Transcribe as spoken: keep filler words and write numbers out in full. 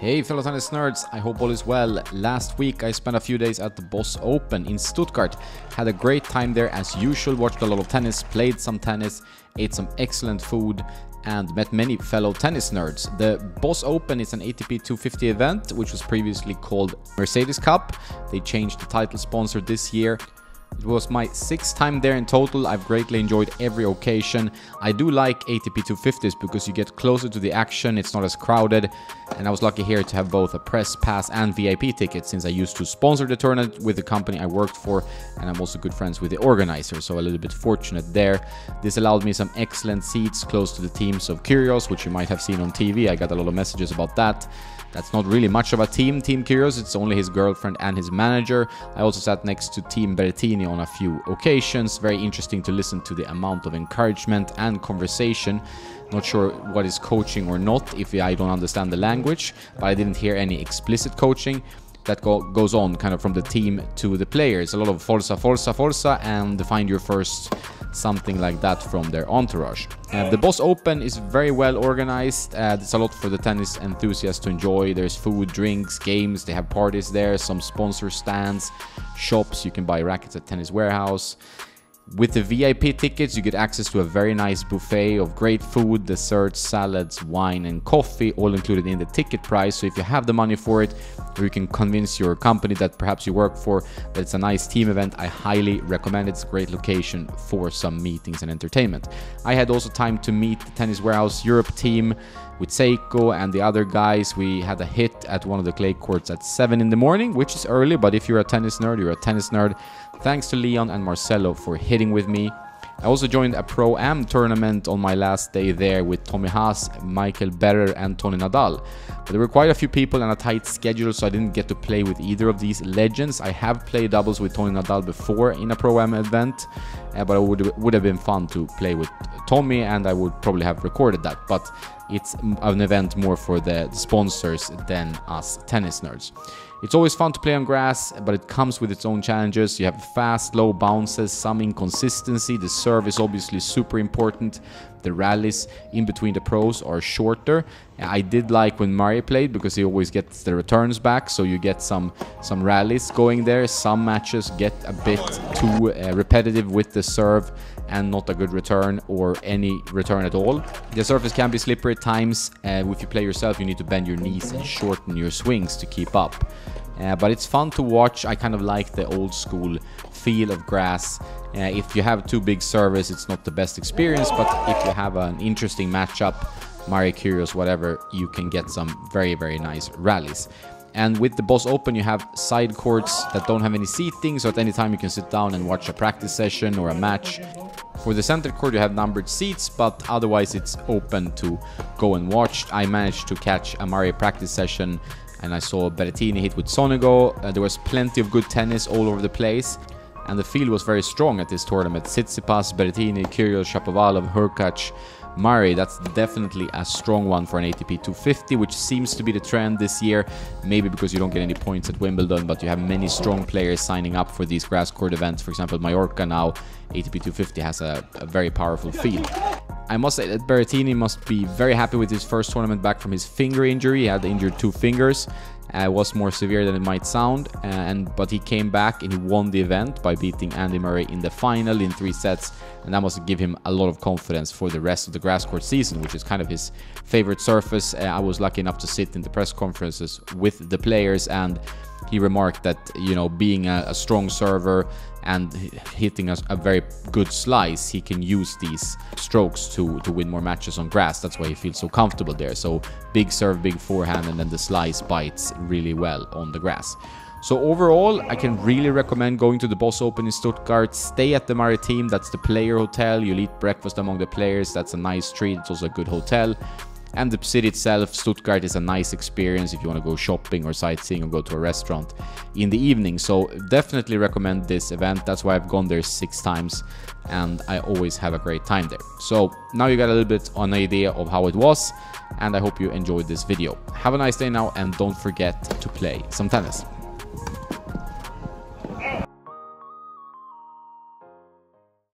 Hey fellow tennis nerds, I hope all is well. Last week I spent a few days at the Boss Open in Stuttgart. Had a great time there as usual, watched a lot of tennis, played some tennis, ate some excellent food and met many fellow tennis nerds. The Boss Open is an A T P two fifty event which was previously called Mercedes Cup. They changed the title sponsor this year. It was my sixth time there in total. I've greatly enjoyed every occasion. I do like A T P two fifties because you get closer to the action, it's not as crowded, and I was lucky here to have both a press pass and V I P ticket since I used to sponsor the tournament with the company I worked for, and I'm also good friends with the organizer, so a little bit fortunate there. This allowed me some excellent seats close to the teams of Kyrgios, which you might have seen on T V. I got a lot of messages about that. That's not really much of a team, Team Kyrgios, it's only his girlfriend and his manager. I also sat next to Team Berrettini on a few occasions. Very interesting to listen to the amount of encouragement and conversation. Not sure what is coaching or not, if I don't understand the language, but I didn't hear any explicit coaching. That go goes on kind of from the team to the players. A lot of Forza, Forza, Forza, and find your first, something like that from their entourage. Uh, the Boss Open is very well organized. Uh, there's a lot for the tennis enthusiasts to enjoy. There's food, drinks, games, they have parties there, some sponsor stands, shops, you can buy rackets at Tennis Warehouse. With the V I P tickets, you get access to a very nice buffet of great food, desserts, salads, wine and coffee, all included in the ticket price. So if you have the money for it, or you can convince your company that perhaps you work for, that it's a nice team event, I highly recommend it. It's a great location for some meetings and entertainment. I had also time to meet the Tennis Warehouse Europe team with Seiko and the other guys. We had a hit at one of the clay courts at seven in the morning, which is early, but if you're a tennis nerd, you're a tennis nerd. Thanks to Leon and Marcelo for hitting with me. I also joined a Pro-Am tournament on my last day there with Tommy Haas, Michael Berrer and Tony Nadal. But there were quite a few people and a tight schedule, so I didn't get to play with either of these legends. I have played doubles with Tony Nadal before in a Pro-Am event, uh, but it would, would have been fun to play with Tommy, and I would probably have recorded that. But it's an event more for the sponsors than us tennis nerds. It's always fun to play on grass, but it comes with its own challenges. You have fast, low bounces, some inconsistency. The serve is obviously super important. The rallies in between the pros are shorter. I did like when Murray played because he always gets the returns back, so you get some, some rallies going there. Some matches get a bit too uh, repetitive with the serve and not a good return or any return at all. The surface can be slippery at times. Uh, if you play yourself, you need to bend your knees and shorten your swings to keep up. Uh, but it's fun to watch. I kind of like the old school feel of grass. Uh, if you have two big servers, it's not the best experience, but if you have an interesting matchup, Mario Kyrgios, whatever, you can get some very, very nice rallies. And with the Boss Open, you have side courts that don't have any seating, so at any time you can sit down and watch a practice session or a match. For the center court, you have numbered seats, but otherwise it's open to go and watch. I managed to catch a Mari practice session, and I saw Berrettini hit with Sonego. Uh, there was plenty of good tennis all over the place, and the field was very strong at this tournament. Tsitsipas, Berrettini, Kyrgios, Shapovalov, Hurkacz, Murray. That's definitely a strong one for an A T P two fifty, which seems to be the trend this year. Maybe because you don't get any points at Wimbledon, but you have many strong players signing up for these grass court events. For example, Mallorca now, A T P two fifty has a, a very powerful field. I must say that Berrettini must be very happy with his first tournament back from his finger injury. He had injured two fingers. Uh, it was more severe than it might sound, uh, and but he came back and he won the event by beating Andy Murray in the final in three sets, and that must give him a lot of confidence for the rest of the grass court season, which is kind of his favorite surface. Uh, I was lucky enough to sit in the press conferences with the players, and he remarked that, you know, being a, a strong server and hitting a, a very good slice, he can use these strokes to, to win more matches on grass. That's why he feels so comfortable there. So big serve, big forehand, and then the slice bites really well on the grass. So overall, I can really recommend going to the Boss Open in Stuttgart. Stay at the Maritim, that's the player hotel. You'll eat breakfast among the players. That's a nice treat. It's also a good hotel. And the city itself, Stuttgart, is a nice experience if you want to go shopping or sightseeing or go to a restaurant in the evening. So definitely recommend this event. That's why I've gone there six times and I always have a great time there. So now you got a little bit of an idea of how it was, and I hope you enjoyed this video. Have a nice day now, and don't forget to play some tennis.